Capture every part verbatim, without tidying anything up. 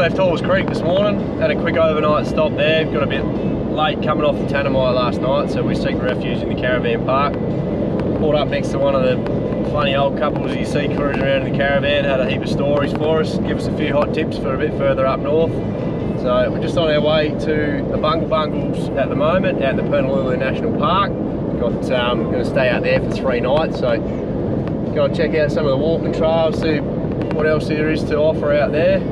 left Halls Creek this morning, had a quick overnight stop there, got a bit late coming off the Tanami last night, so we seek refuge in the caravan park. Pulled up next to one of the funny old couples you see cruising around in the caravan, had a heap of stories for us, give us a few hot tips for a bit further up north. So we're just on our way to the Bungle Bungles at the moment, at the Purnululu National Park. Got um, going to stay out there for three nights, so go and check out some of the walking trails, see what else there is to offer out there.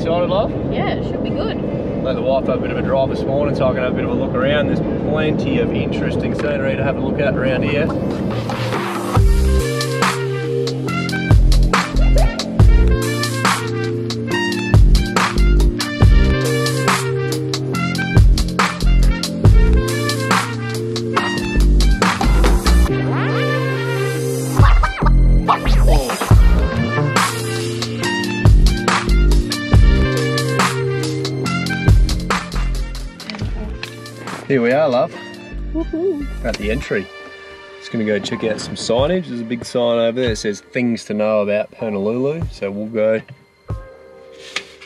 Excited, love? Yeah, it should be good. Let the wife have a bit of a drive this morning so I can have a bit of a look around. There's plenty of interesting scenery to have a look at around here. Here we are, love. Woohoo. At the entry. Just gonna go check out some signage. There's a big sign over there that says things to know about Purnululu. So we'll go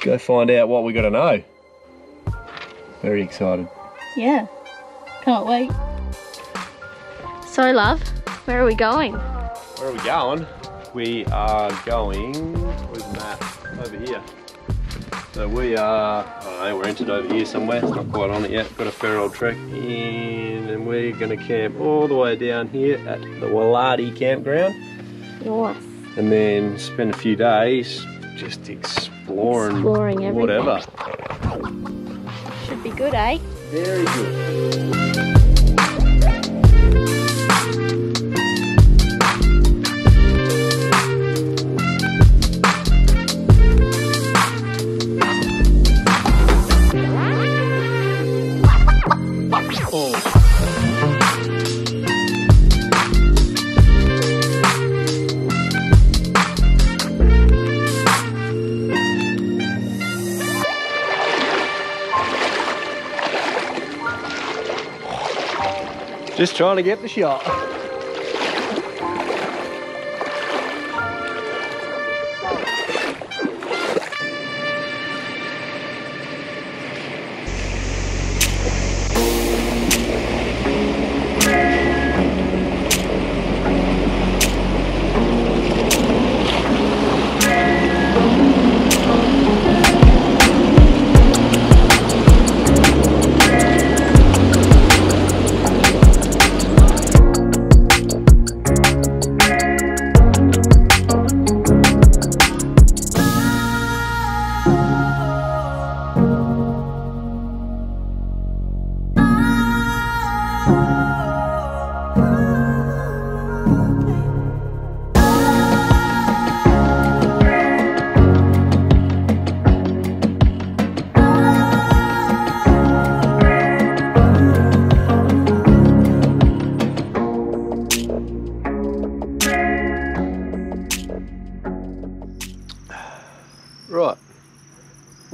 go find out what we gotta know. Very excited. Yeah, can't wait. So love, where are we going? Where are we going? We are going, where's the map? Over here. So we are, I don't know, we're entered over here somewhere, it's not quite on it yet, got a fair old trek in, and we're going to camp all the way down here at the Waladi campground. Yes. And then spend a few days just exploring, exploring whatever. Everything. Should be good, eh? Very good. Just trying to get the shot.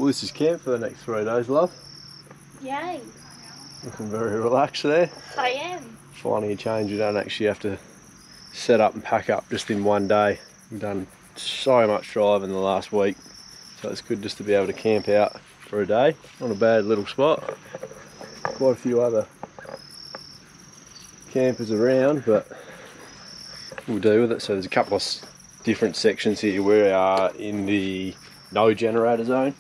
This is camp for the next three days, love. Yay. Looking very relaxed there. I am. Finding a change, you don't actually have to set up and pack up just in one day. We've done so much driving the last week, so it's good just to be able to camp out for a day. Not a bad little spot. Quite a few other campers around, but we'll do with it. So there's a couple of different sections here. We are in the no generator zone.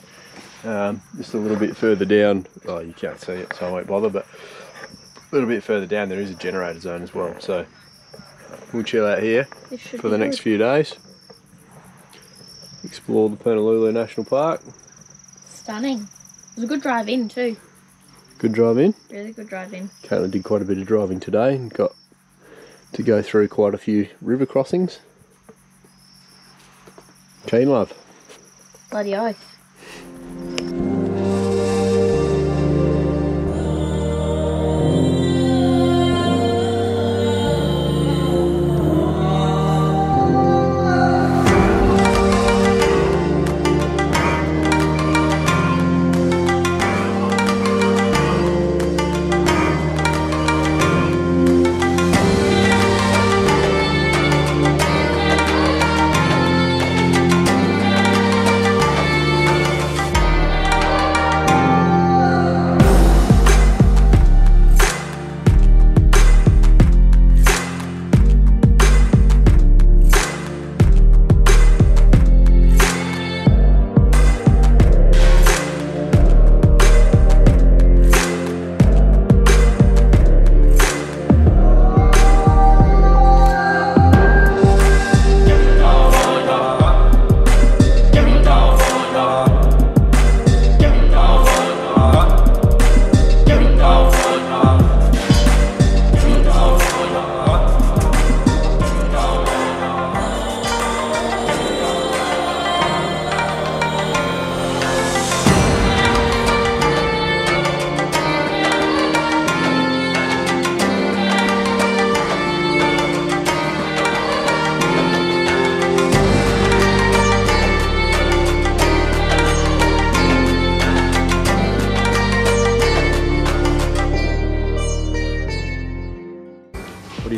Um, just a little bit further down, oh you can't see it so I won't bother, but a little bit further down there is a generator zone as well, so we'll chill out here for the next good. few days. Explore the Purnululu National Park. Stunning. It was a good drive in too. Good drive in? Really good drive in. Caitlin did quite a bit of driving today and got to go through quite a few river crossings. Keen, love. Bloody oath.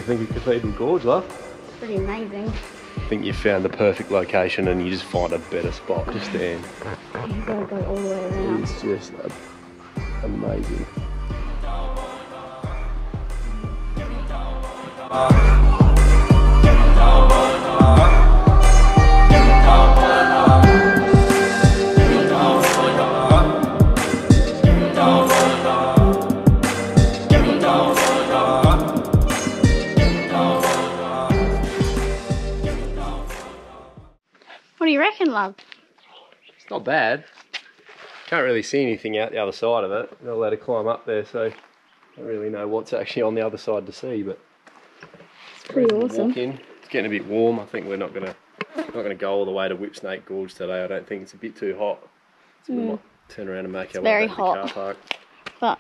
you think of Cathedral Gorge, love? It's pretty amazing. I think you found the perfect location and you just find a better spot just then. You've got to go all the way around. It's just amazing. What do you reckon, love? It's not bad. Can't really see anything out the other side of it. I'm not allowed to climb up there, so I don't really know what's actually on the other side to see, but it's pretty awesome. Walk in. It's getting a bit warm. I think we're not gonna not gonna go all the way to Whipsnake Gorge today. I don't think. It's a bit too hot. So mm. we might turn around and make it's our way back hot. to the car park. But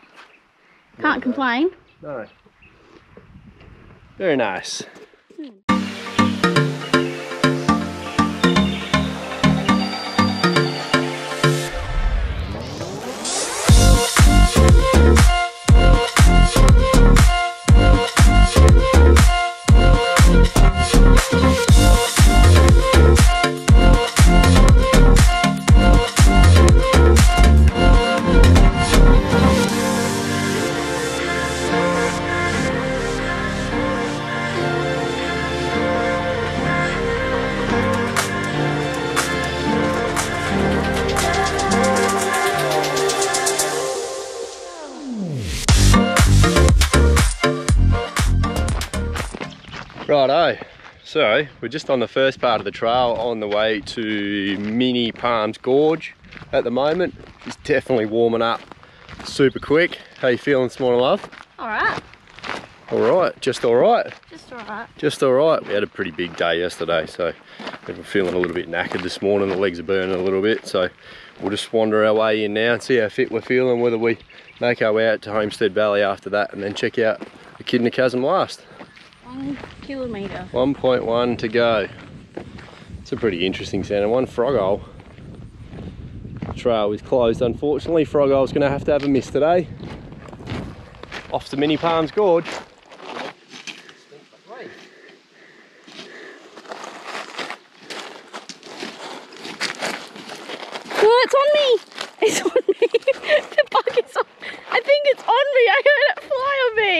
can't not complain. Bad. No. Very nice. Mm. Righto, so we're just on the first part of the trail on the way to Mini Palms Gorge at the moment. It's definitely warming up super quick. How you feeling this morning, love? Alright. Alright, just alright? Just alright. Just alright. We had a pretty big day yesterday, so we're feeling a little bit knackered this morning. The legs are burning a little bit, so we'll just wander our way in now and see how fit we're feeling, whether we make our way out to Homestead Valley after that and then check out Echidna Chasm last. one kilometre. one point one to go. It's a pretty interesting sound. And one Frogole. Trail is closed, unfortunately. Frogole's going to have to have a miss today. Off to Mini Palms Gorge. Oh, it's on me! It's on me! The bug is on me! I think it's on me! I heard it fly on me!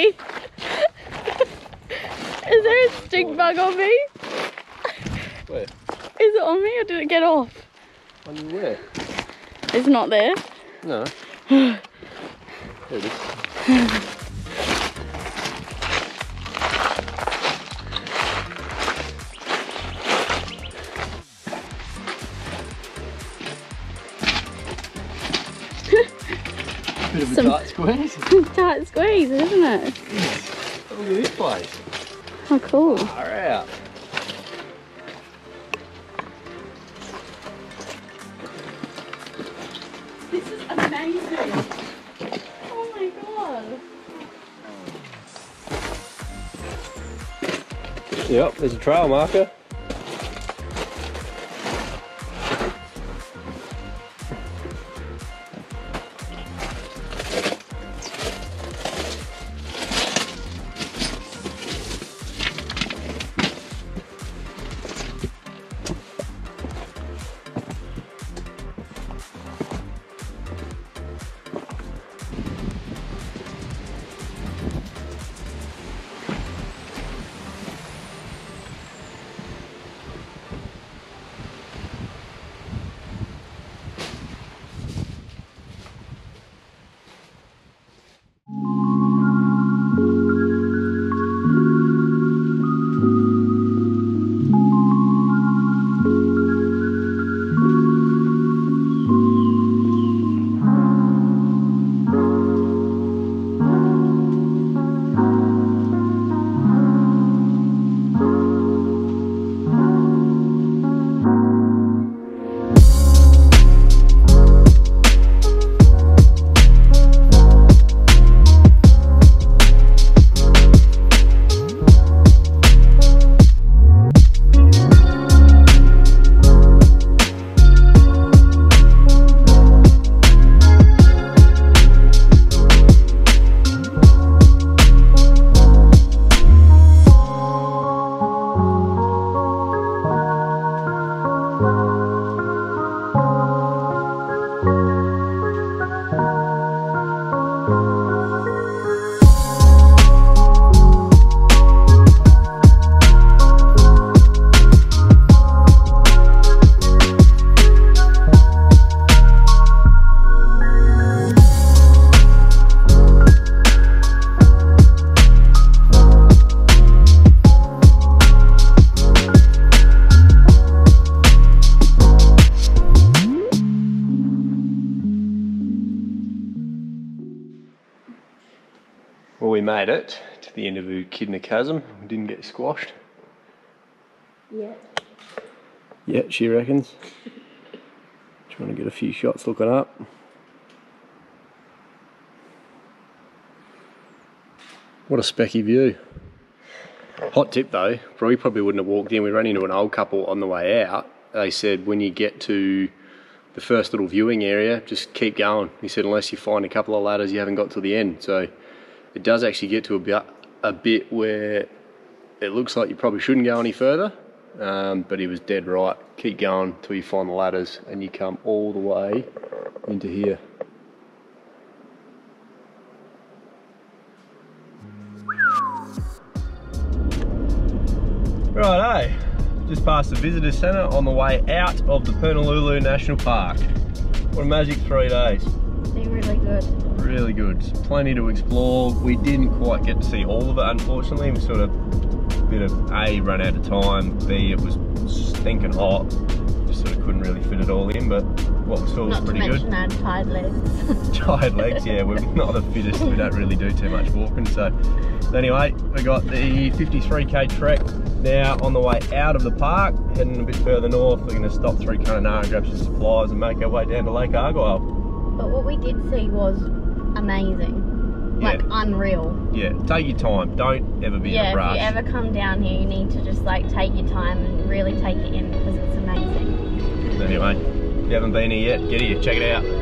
Is there a stink bug on me? Where? Is it on me or did it get off? On you where? It's not there. No. There it is. Bit of a Some tight squeeze. Tight squeeze, isn't it? Yes. Look at this place. Oh, cool. Far out. This is amazing. Oh my god. Yep, there's a trail marker. Well, we made it to the end of the echidna chasm. We didn't get squashed. Yeah. Yeah, she reckons. Trying to get a few shots looking up. What a specky view. Hot tip though, we probably wouldn't have walked in. We ran into an old couple on the way out. They said when you get to the first little viewing area, just keep going. He said unless you find a couple of ladders you haven't got to the end. So it does actually get to a bit, a bit where it looks like you probably shouldn't go any further. Um, but he was dead right. Keep going till you find the ladders and you come all the way into here. Righto, just past the visitor centre on the way out of the Purnululu National Park. What a magic three days. They're really good. Really good. Plenty to explore. We didn't quite get to see all of it, unfortunately. We sort of, bit of A, run out of time, B, it was stinking hot. Just sort of couldn't really fit it all in, but what we saw was pretty good. Not to mention our tired legs. Tired legs, yeah, we're not the fittest. We don't really do too much walking, so. So anyway, we got the fifty-three K trek. Now on the way out of the park, heading a bit further north, we're going to stop through Kananar and grab some supplies and make our way down to Lake Argyle. But what we did see was amazing, yeah. Like unreal. Yeah, take your time, don't ever be yeah, in a rush. Yeah, if you ever come down here you need to just like take your time and really take it in because it's amazing. Anyway, if you haven't been here yet, get here, check it out.